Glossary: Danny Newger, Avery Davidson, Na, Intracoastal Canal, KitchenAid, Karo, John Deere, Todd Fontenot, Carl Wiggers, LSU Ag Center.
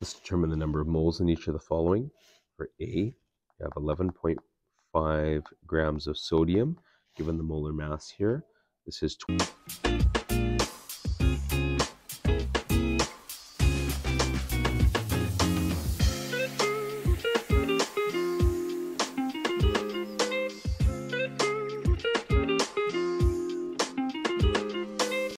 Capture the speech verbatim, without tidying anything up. Let's determine the number of moles in each of the following. For A, you have eleven point five grams of sodium, given the molar mass here. This is twenty.